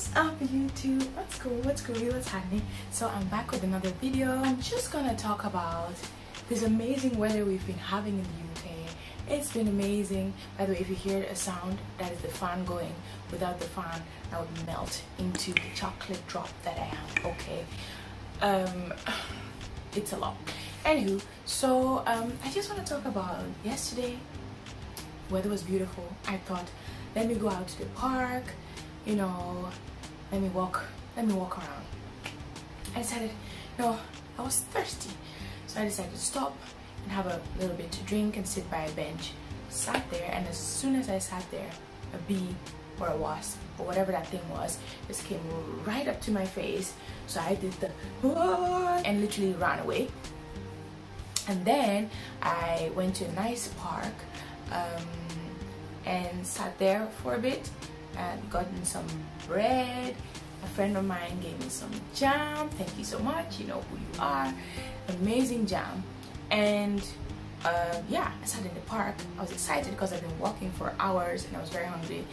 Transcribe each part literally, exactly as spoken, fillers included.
What's up YouTube? What's cool? What's groovy? What's happening? So I'm back with another video. I'm just gonna talk about this amazing weather we've been having in the U K. It's been amazing. By the way, if you hear a sound, that is the fan going. Without the fan, I would melt into the chocolate drop that I am, okay? Um, it's a lot. Anywho, so um, I just wanna talk about yesterday. Weather was beautiful. I thought, let me go out to the park. You know, let me walk, let me walk around. I decided, no, I was thirsty. So I decided to stop and have a little bit to drink and sit by a bench. Sat there, and as soon as I sat there, a bee or a wasp or whatever that thing was just came right up to my face. So I did the and literally ran away. And then I went to a nice park um, and sat there for a bit. And gotten some bread. A friend of mine gave me some jam. Thank you so much. You know who you are. Amazing jam. And uh, yeah, I sat in the park. I was excited because I've been walking for hours and I was very hungry.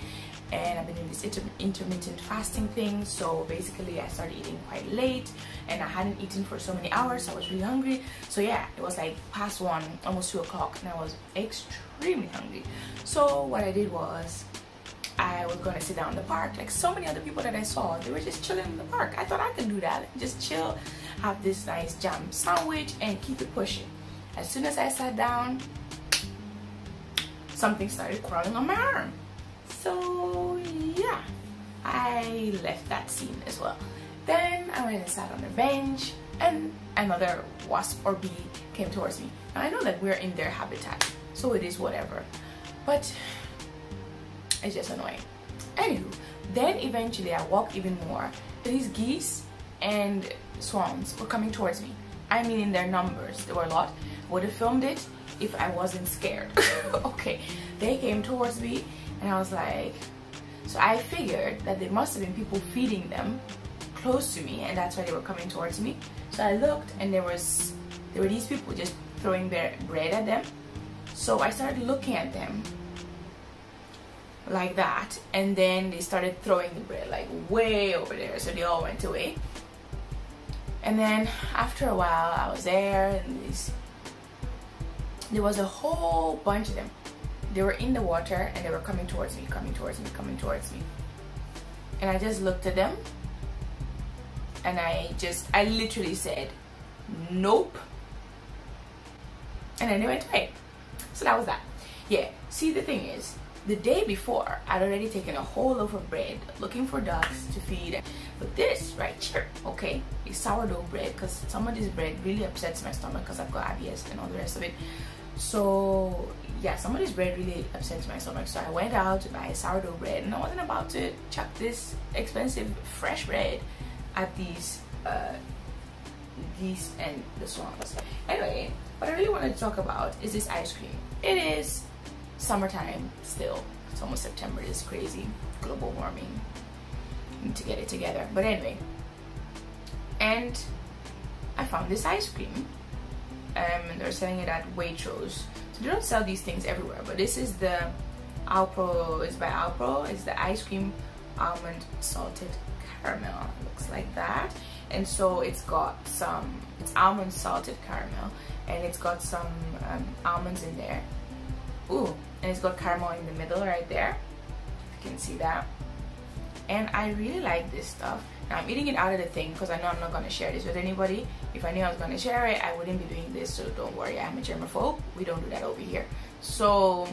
And I've been doing this inter intermittent fasting thing. So basically, I started eating quite late, and I hadn't eaten for so many hours. So I was really hungry. So yeah, it was like past one, almost two o'clock, and I was extremely hungry. So what I did was, I was gonna sit down in the park like so many other people that I saw. They were just chilling in the park. I thought I could do that, just chill, have this nice jam sandwich and keep it pushing. As soon as I sat down, something started crawling on my arm. So yeah, I left that scene as well. Then I went and sat on the bench, and another wasp or bee came towards me. Now I know that we're in their habitat, so it is whatever, but it's just annoying. Anywho, then eventually I walked even more. These geese and swans were coming towards me. I mean, in their numbers, there were a lot. I would have filmed it if I wasn't scared. Okay, they came towards me, and I was like, so I figured that there must have been people feeding them close to me, and that's why they were coming towards me. So I looked, and there was there were these people just throwing their bread at them. So I started looking at them like that, and then they started throwing the bread like way over there, so they all went away. And then after a while I was there, and these, there was a whole bunch of them. They were in the water, and they were coming towards me, coming towards me, coming towards me. And I just looked at them, and I just I literally said nope, and then they went away. So that was that. Yeah, see, the thing is, the day before, I'd already taken a whole loaf of bread looking for ducks to feed. But this right here, okay, is sourdough bread, because some of this bread really upsets my stomach because I've got I B S and all the rest of it. So yeah, some of this bread really upsets my stomach. So I went out to buy sourdough bread, and I wasn't about to chuck this expensive fresh bread at these uh, geese and the swans. Anyway, what I really wanted to talk about is this ice cream. It is summertime still. It's almost September. It's crazy. Global warming. Need to get it together. But anyway, and I found this ice cream. Um, and they're selling it at Waitrose. So they don't sell these things everywhere. But this is the Alpro. It's by Alpro. It's the ice cream almond salted caramel. It looks like that. And so it's got some. It's almond salted caramel, and it's got some um, almonds in there. Ooh, and it's got caramel in the middle right there. You can see that. And I really like this stuff. Now I'm eating it out of the thing because I know I'm not going to share this with anybody. If I knew I was going to share it, I wouldn't be doing this. So don't worry, I'm a germaphobe. We don't do that over here. So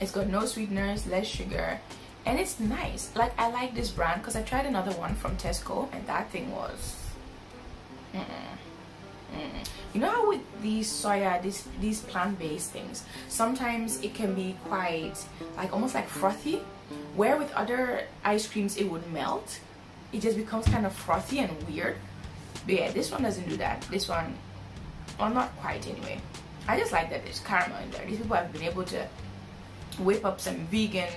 it's got no sweeteners, less sugar, and it's nice. Like, I like this brand because I tried another one from Tesco, and that thing was mm-mm. Mm. You know how with these soya, these these plant-based things, sometimes it can be quite like almost like frothy, where with other ice creams it would melt. It just becomes kind of frothy and weird. But yeah, this one doesn't do that. This one, well, not quite anyway. I just like that there's caramel in there. These people have been able to whip up some vegan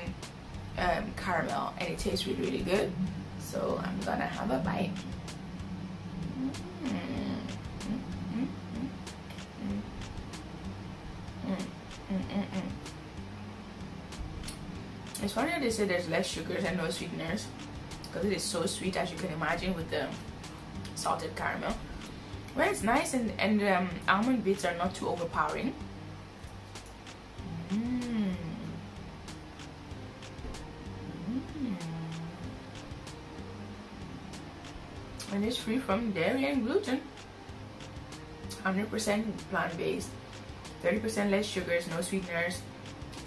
um, caramel, and it tastes really, really good. So I'm gonna have a bite. Mm. Mm-mm-mm. It's funny that they say there's less sugars and no sweeteners, because it is so sweet, as you can imagine, with the salted caramel. Well, it's nice, and and um, almond bits are not too overpowering. Mm. Mm. And it's free from dairy and gluten. one hundred percent plant-based, thirty percent less sugars, no sweeteners,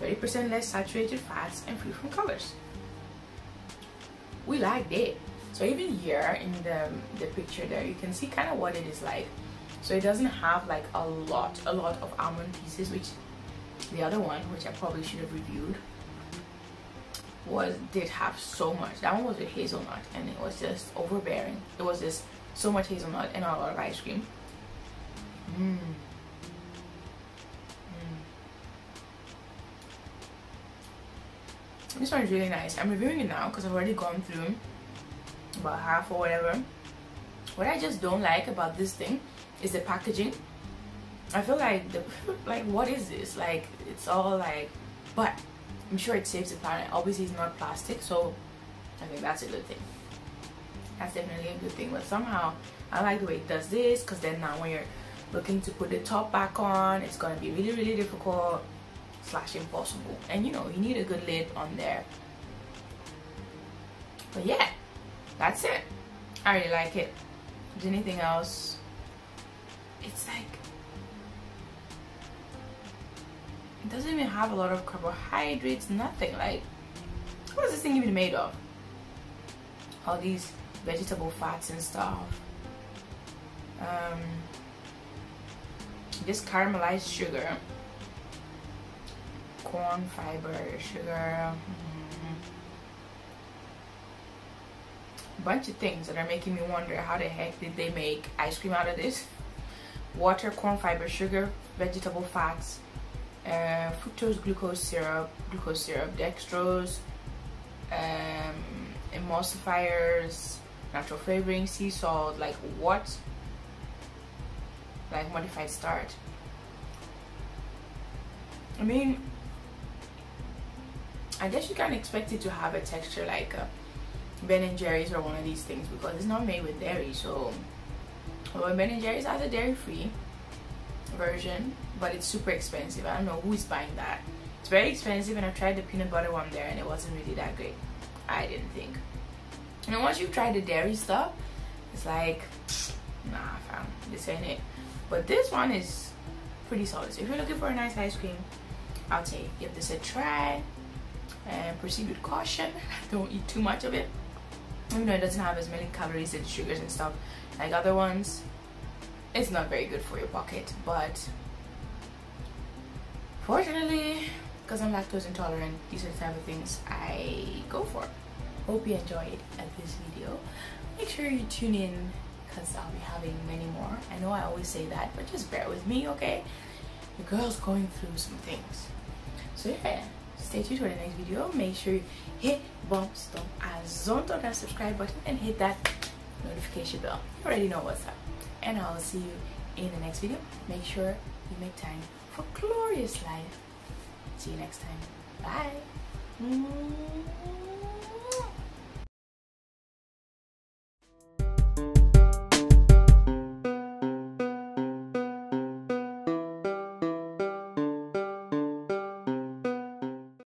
thirty percent less saturated fats, and free from colors. We like it. So even here in the, the picture there, you can see kind of what it is like. So it doesn't have like a lot, a lot of almond pieces, which the other one, which I probably should have reviewed, was did have so much. That one was with hazelnut, and it was just overbearing. It was just so much hazelnut and a lot of ice cream. Mm. Mm. This one's really nice. I'm reviewing it now because I've already gone through about half or whatever. What I just don't like about this thing is the packaging. I feel like the like what is this? Like, it's all like, but I'm sure it saves the planet. Obviously it's not plastic, so I think that's a good thing. That's definitely a good thing. But somehow I like the way it does this, because then now when you're looking to put the top back on, it's going to be really really difficult slash impossible, and you know you need a good lid on there. But yeah, that's it. I really like it. Is there anything else? It's like, it doesn't even have a lot of carbohydrates, nothing. Like, what is this thing even made of? All these vegetable fats and stuff. Um Just caramelized sugar, corn fiber, sugar, mm-hmm. Bunch of things that are making me wonder how the heck did they make ice cream out of this? Water, corn fiber, sugar, vegetable fats, uh, fructose, glucose syrup, glucose syrup, dextrose, um, emulsifiers, natural flavoring, sea salt. Like what? Like modified starch. I mean, I guess you can't expect it to have a texture like a Ben and Jerry's or one of these things, because it's not made with dairy. So, well, Ben and Jerry's has a dairy-free version, but it's super expensive. I don't know who is buying that. It's very expensive, and I tried the peanut butter one there, and it wasn't really that great. I didn't think. And then once you've tried the dairy stuff, it's like, nah, fam, this ain't it. But this one is pretty solid. So if you're looking for a nice ice cream, I'll say give this a try and proceed with caution. Don't eat too much of it. Even though it doesn't have as many calories and sugars and stuff like other ones, it's not very good for your pocket. But fortunately, because I'm lactose intolerant, these are the type of things I go for. Hope you enjoyed this video. Make sure you tune in, because I'll be having many more. I know I always say that, but just bear with me, okay? The girl's going through some things. So yeah, stay tuned for the next video. Make sure you hit bump, stomp, azonto, that subscribe button, and hit that notification bell. You already know what's up. And I'll see you in the next video. Make sure you make time for glorious life. See you next time. Bye.